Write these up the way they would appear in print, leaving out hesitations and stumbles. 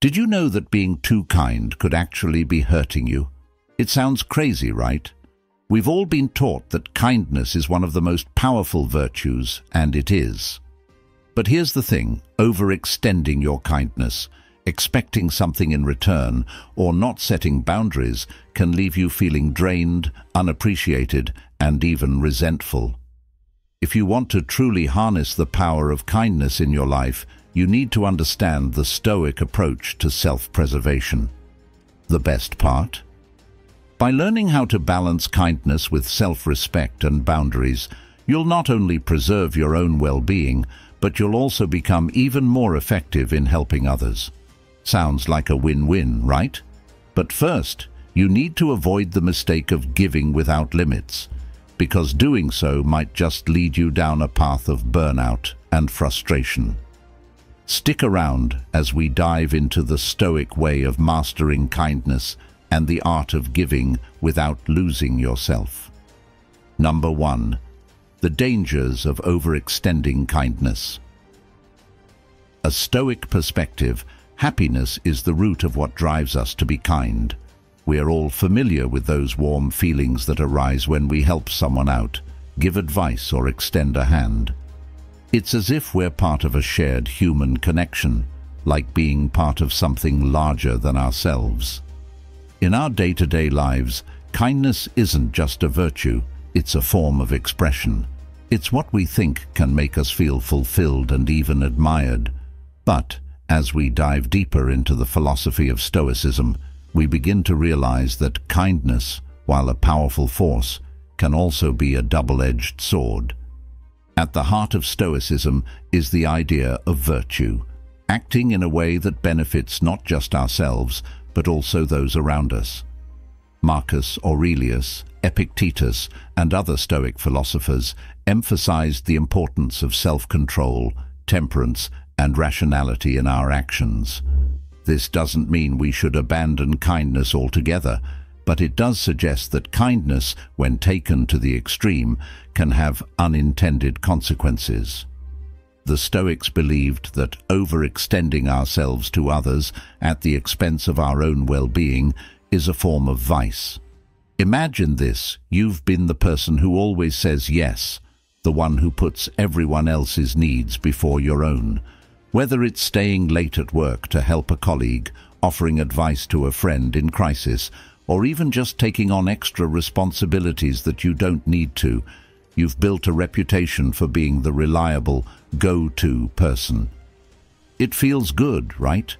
Did you know that being too kind could actually be hurting you? It sounds crazy, right? We've all been taught that kindness is one of the most powerful virtues, and it is. But here's the thing, overextending your kindness, expecting something in return, or not setting boundaries can leave you feeling drained, unappreciated, and even resentful. If you want to truly harness the power of kindness in your life, you need to understand the Stoic approach to self-preservation. The best part? By learning how to balance kindness with self-respect and boundaries, you'll not only preserve your own well-being, but you'll also become even more effective in helping others. Sounds like a win-win, right? But first, you need to avoid the mistake of giving without limits, because doing so might just lead you down a path of burnout and frustration. Stick around as we dive into the Stoic way of mastering kindness and the art of giving without losing yourself. Number 1. The dangers of overextending kindness. A Stoic perspective, happiness is the root of what drives us to be kind. We are all familiar with those warm feelings that arise when we help someone out, give advice or extend a hand. It's as if we're part of a shared human connection, like being part of something larger than ourselves. In our day-to-day lives, kindness isn't just a virtue, it's a form of expression. It's what we think can make us feel fulfilled and even admired. But, as we dive deeper into the philosophy of Stoicism, we begin to realize that kindness, while a powerful force, can also be a double-edged sword. At the heart of Stoicism is the idea of virtue, acting in a way that benefits not just ourselves, but also those around us. Marcus Aurelius, Epictetus, and other Stoic philosophers emphasized the importance of self-control, temperance, and rationality in our actions. This doesn't mean we should abandon kindness altogether, but it does suggest that kindness, when taken to the extreme, can have unintended consequences. The Stoics believed that overextending ourselves to others at the expense of our own well-being is a form of vice. Imagine this, you've been the person who always says yes, the one who puts everyone else's needs before your own. Whether it's staying late at work to help a colleague, offering advice to a friend in crisis, or even just taking on extra responsibilities that you don't need to, you've built a reputation for being the reliable, go-to person. It feels good, right?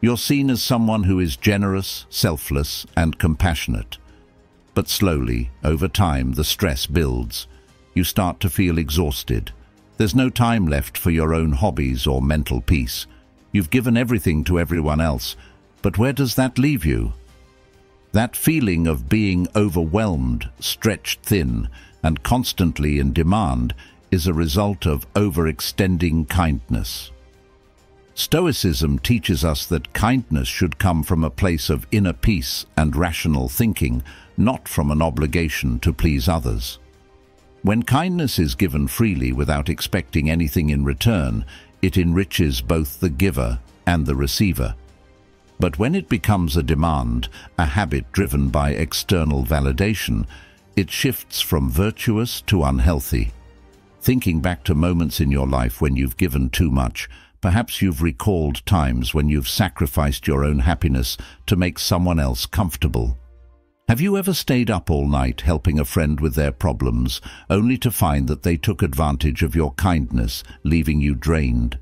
You're seen as someone who is generous, selfless, and compassionate. But slowly, over time, the stress builds. You start to feel exhausted. There's no time left for your own hobbies or mental peace. You've given everything to everyone else, but where does that leave you? That feeling of being overwhelmed, stretched thin, and constantly in demand is a result of overextending kindness. Stoicism teaches us that kindness should come from a place of inner peace and rational thinking, not from an obligation to please others. When kindness is given freely without expecting anything in return, it enriches both the giver and the receiver. But when it becomes a demand, a habit driven by external validation, it shifts from virtuous to unhealthy. Thinking back to moments in your life when you've given too much, perhaps you've recalled times when you've sacrificed your own happiness to make someone else comfortable. Have you ever stayed up all night helping a friend with their problems, only to find that they took advantage of your kindness, leaving you drained?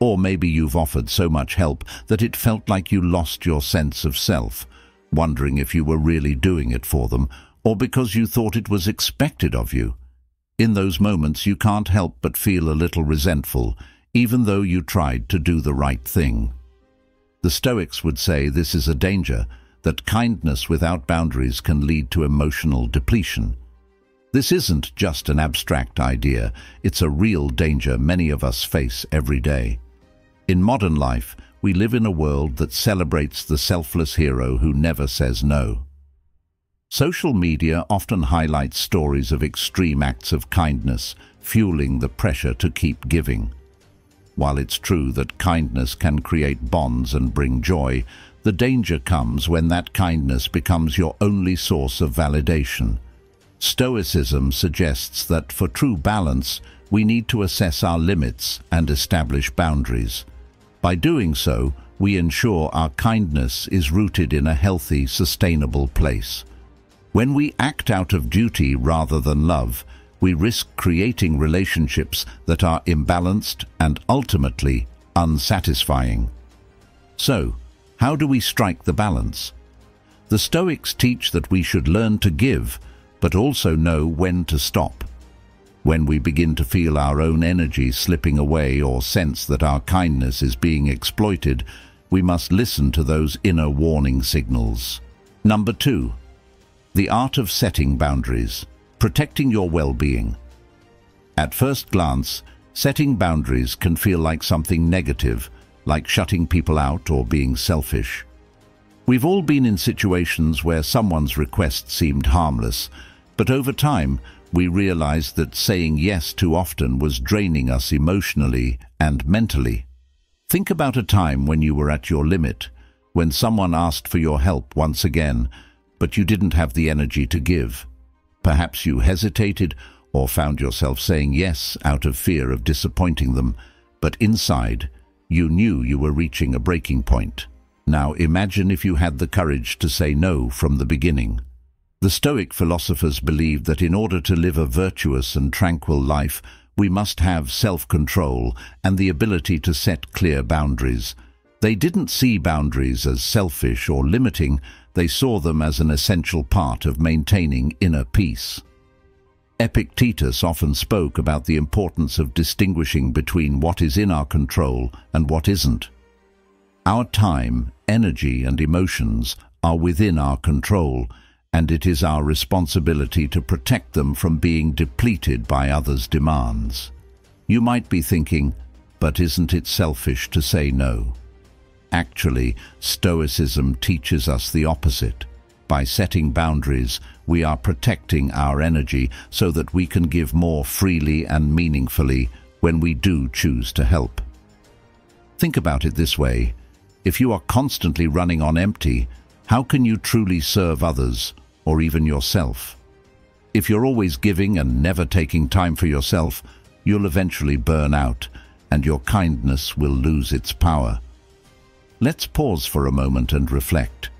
Or maybe you've offered so much help that it felt like you lost your sense of self, wondering if you were really doing it for them, or because you thought it was expected of you. In those moments, you can't help but feel a little resentful, even though you tried to do the right thing. The Stoics would say this is a danger, that kindness without boundaries can lead to emotional depletion. This isn't just an abstract idea, it's a real danger many of us face every day. In modern life, we live in a world that celebrates the selfless hero who never says no. Social media often highlights stories of extreme acts of kindness, fueling the pressure to keep giving. While it's true that kindness can create bonds and bring joy, the danger comes when that kindness becomes your only source of validation. Stoicism suggests that for true balance, we need to assess our limits and establish boundaries. By doing so, we ensure our kindness is rooted in a healthy, sustainable place. When we act out of duty rather than love, we risk creating relationships that are imbalanced and ultimately unsatisfying. So, how do we strike the balance? The Stoics teach that we should learn to give, but also know when to stop. When we begin to feel our own energy slipping away or sense that our kindness is being exploited, we must listen to those inner warning signals. Number 2. The art of setting boundaries, protecting your well-being. At first glance, setting boundaries can feel like something negative, like shutting people out or being selfish. We've all been in situations where someone's request seemed harmless, but over time, we realized that saying yes too often was draining us emotionally and mentally. Think about a time when you were at your limit, when someone asked for your help once again, but you didn't have the energy to give. Perhaps you hesitated or found yourself saying yes out of fear of disappointing them, but inside, you knew you were reaching a breaking point. Now imagine if you had the courage to say no from the beginning. The Stoic philosophers believed that in order to live a virtuous and tranquil life, we must have self-control and the ability to set clear boundaries. They didn't see boundaries as selfish or limiting, they saw them as an essential part of maintaining inner peace. Epictetus often spoke about the importance of distinguishing between what is in our control and what isn't. Our time, energy, and emotions are within our control, and it is our responsibility to protect them from being depleted by others' demands. You might be thinking, but isn't it selfish to say no? Actually, Stoicism teaches us the opposite. By setting boundaries, we are protecting our energy so that we can give more freely and meaningfully when we do choose to help. Think about it this way. If you are constantly running on empty, how can you truly serve others, or even yourself? If you're always giving and never taking time for yourself, you'll eventually burn out, and your kindness will lose its power. Let's pause for a moment and reflect.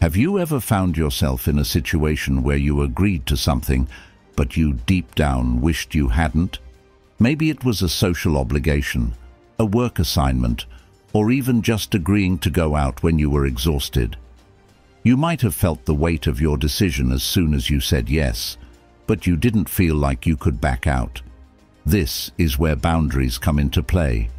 Have you ever found yourself in a situation where you agreed to something, but you deep down wished you hadn't? Maybe it was a social obligation, a work assignment, or even just agreeing to go out when you were exhausted. You might have felt the weight of your decision as soon as you said yes, but you didn't feel like you could back out. This is where boundaries come into play.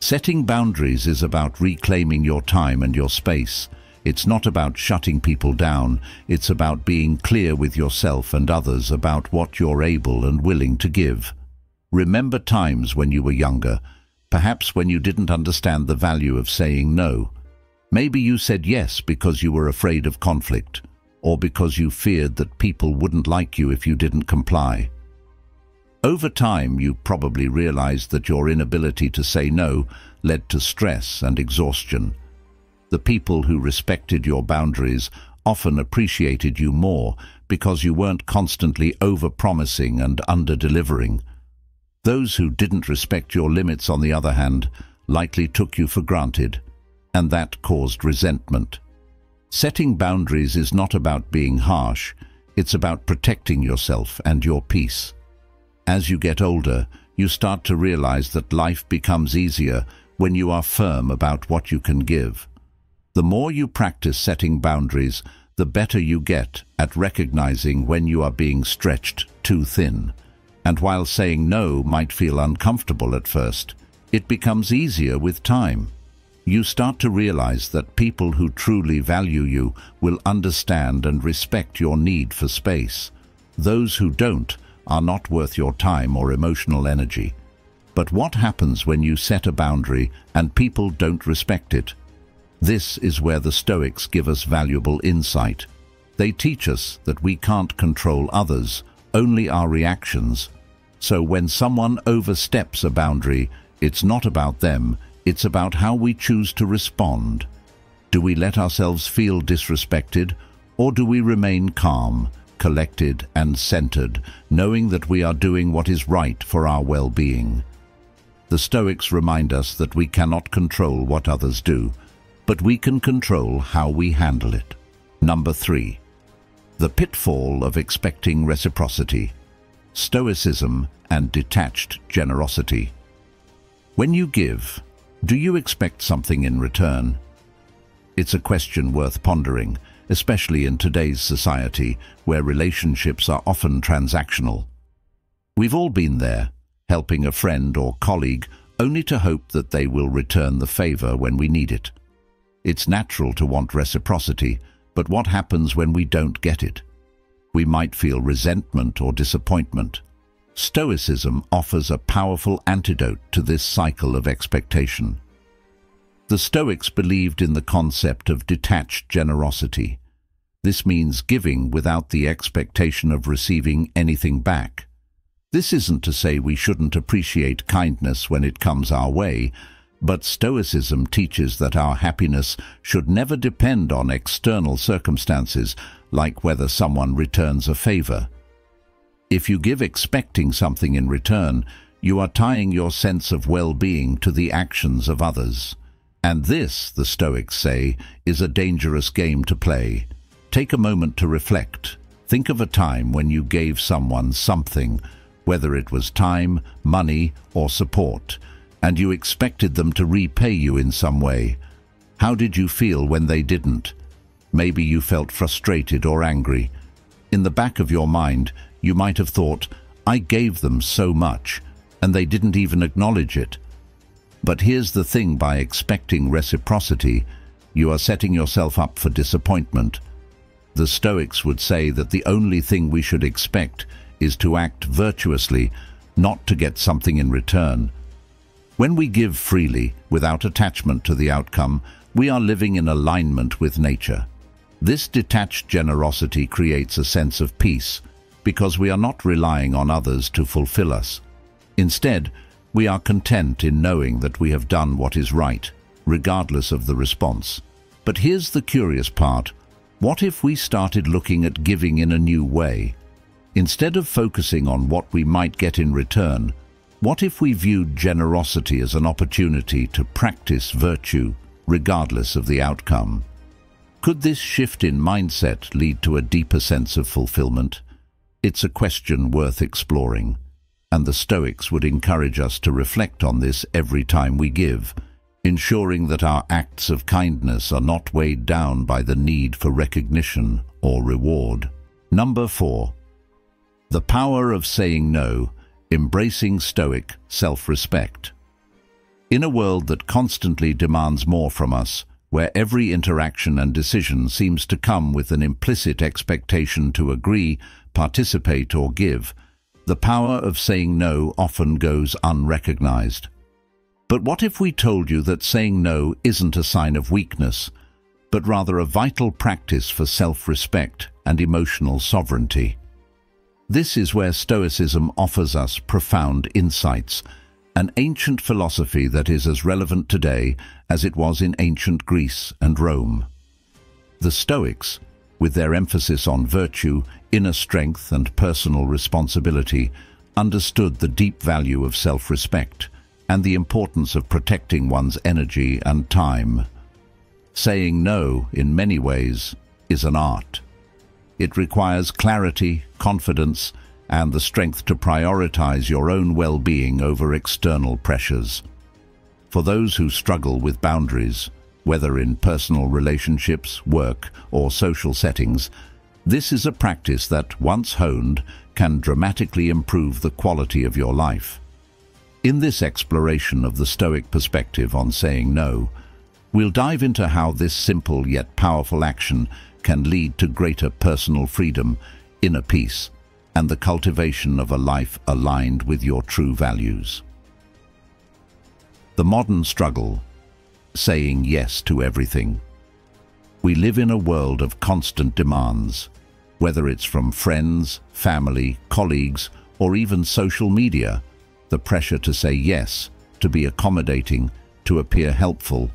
Setting boundaries is about reclaiming your time and your space. It's not about shutting people down, it's about being clear with yourself and others about what you're able and willing to give. Remember times when you were younger, perhaps when you didn't understand the value of saying no. Maybe you said yes because you were afraid of conflict, or because you feared that people wouldn't like you if you didn't comply. Over time, you probably realized that your inability to say no led to stress and exhaustion. The people who respected your boundaries often appreciated you more because you weren't constantly over-promising and under-delivering. Those who didn't respect your limits, on the other hand, likely took you for granted, and that caused resentment. Setting boundaries is not about being harsh, it's about protecting yourself and your peace. As you get older, you start to realize that life becomes easier when you are firm about what you can give. The more you practice setting boundaries, the better you get at recognizing when you are being stretched too thin. And while saying no might feel uncomfortable at first, it becomes easier with time. You start to realize that people who truly value you will understand and respect your need for space. Those who don't are not worth your time or emotional energy. But what happens when you set a boundary and people don't respect it? This is where the Stoics give us valuable insight. They teach us that we can't control others, only our reactions. So when someone oversteps a boundary, It's not about them, it's about how we choose to respond. Do we let ourselves feel disrespected, or do we remain calm, collected and centered, knowing that we are doing what is right for our well-being? The Stoics remind us that we cannot control what others do, but we can control how we handle it. Number 3. The pitfall of expecting reciprocity. Stoicism and detached generosity. When you give, do you expect something in return? It's a question worth pondering, especially in today's society where relationships are often transactional. We've all been there, helping a friend or colleague only to hope that they will return the favor when we need it. It's natural to want reciprocity, but what happens when we don't get it? We might feel resentment or disappointment. Stoicism offers a powerful antidote to this cycle of expectation. The Stoics believed in the concept of detached generosity. This means giving without the expectation of receiving anything back. This isn't to say we shouldn't appreciate kindness when it comes our way, but Stoicism teaches that our happiness should never depend on external circumstances, like whether someone returns a favor. If you give expecting something in return, you are tying your sense of well-being to the actions of others. And this, the Stoics say, is a dangerous game to play. Take a moment to reflect. Think of a time when you gave someone something, whether it was time, money, or support, and you expected them to repay you in some way. How did you feel when they didn't? Maybe you felt frustrated or angry. In the back of your mind, you might have thought, I gave them so much, and they didn't even acknowledge it. But here's the thing: by expecting reciprocity, you are setting yourself up for disappointment. The Stoics would say that the only thing we should expect is to act virtuously, not to get something in return. When we give freely, without attachment to the outcome, we are living in alignment with nature. This detached generosity creates a sense of peace, because we are not relying on others to fulfill us. Instead, we are content in knowing that we have done what is right, regardless of the response. But here's the curious part. What if we started looking at giving in a new way? Instead of focusing on what we might get in return, what if we viewed generosity as an opportunity to practice virtue, regardless of the outcome? Could this shift in mindset lead to a deeper sense of fulfillment? It's a question worth exploring. And the Stoics would encourage us to reflect on this every time we give, ensuring that our acts of kindness are not weighed down by the need for recognition or reward. Number 4. The power of saying no, embracing Stoic self-respect. In a world that constantly demands more from us, where every interaction and decision seems to come with an implicit expectation to agree, participate or give, the power of saying no often goes unrecognized. But what if we told you that saying no isn't a sign of weakness, but rather a vital practice for self-respect and emotional sovereignty? This is where Stoicism offers us profound insights, an ancient philosophy that is as relevant today as it was in ancient Greece and Rome. The Stoics, with their emphasis on virtue, inner strength and personal responsibility, understood the deep value of self-respect and the importance of protecting one's energy and time. Saying no, in many ways, is an art. It requires clarity, confidence, and the strength to prioritize your own well-being over external pressures. For those who struggle with boundaries, whether in personal relationships, work, or social settings, this is a practice that, once honed, can dramatically improve the quality of your life. In this exploration of the Stoic perspective on saying no, we'll dive into how this simple yet powerful action can lead to greater personal freedom, inner peace, and the cultivation of a life aligned with your true values. The modern struggle: saying yes to everything. We live in a world of constant demands, whether it's from friends, family, colleagues, or even social media. The pressure to say yes to be accommodating, to appear helpful,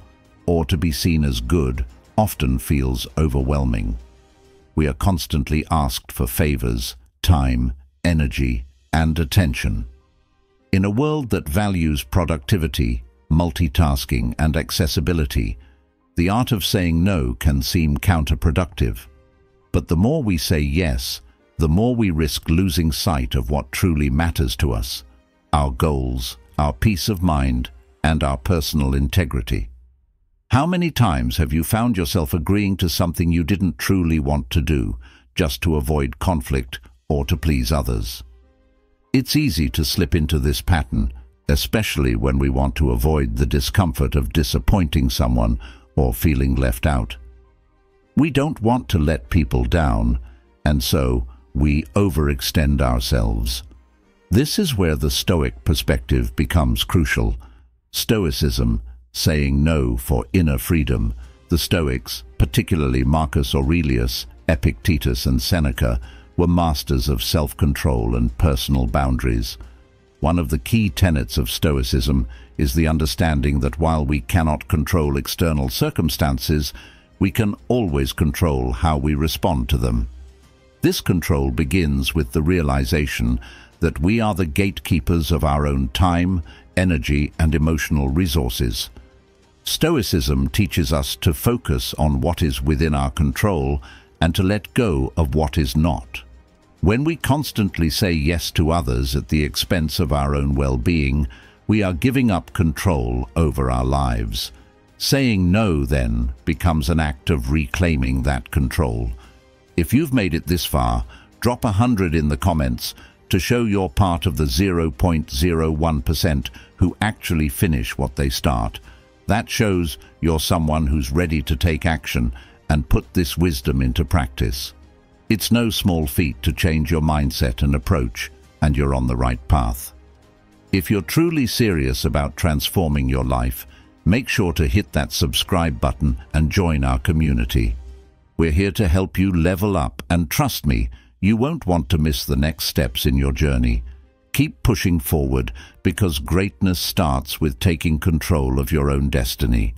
or to be seen as good, often feels overwhelming. We are constantly asked for favors, time, energy, and attention. In a world that values productivity, multitasking, and accessibility, the art of saying no can seem counterproductive. But the more we say yes, the more we risk losing sight of what truly matters to us, our goals, our peace of mind, and our personal integrity. How many times have you found yourself agreeing to something you didn't truly want to do, just to avoid conflict or to please others? It's easy to slip into this pattern, especially when we want to avoid the discomfort of disappointing someone or feeling left out. We don't want to let people down, and so we overextend ourselves. This is where the Stoic perspective becomes crucial. Stoicism, saying no for inner freedom. The Stoics, particularly Marcus Aurelius, Epictetus, and Seneca, were masters of self-control and personal boundaries. One of the key tenets of Stoicism is the understanding that while we cannot control external circumstances, we can always control how we respond to them. This control begins with the realization that we are the gatekeepers of our own time, energy, and emotional resources. Stoicism teaches us to focus on what is within our control and to let go of what is not. When we constantly say yes to others at the expense of our own well-being, we are giving up control over our lives. Saying no, then, becomes an act of reclaiming that control. If you've made it this far, drop 100 in the comments to show you're part of the 0.01% who actually finish what they start. That shows you're someone who's ready to take action and put this wisdom into practice. It's no small feat to change your mindset and approach, and you're on the right path. If you're truly serious about transforming your life, make sure to hit that subscribe button and join our community. We're here to help you level up, and trust me, you won't want to miss the next steps in your journey. Keep pushing forward, because greatness starts with taking control of your own destiny.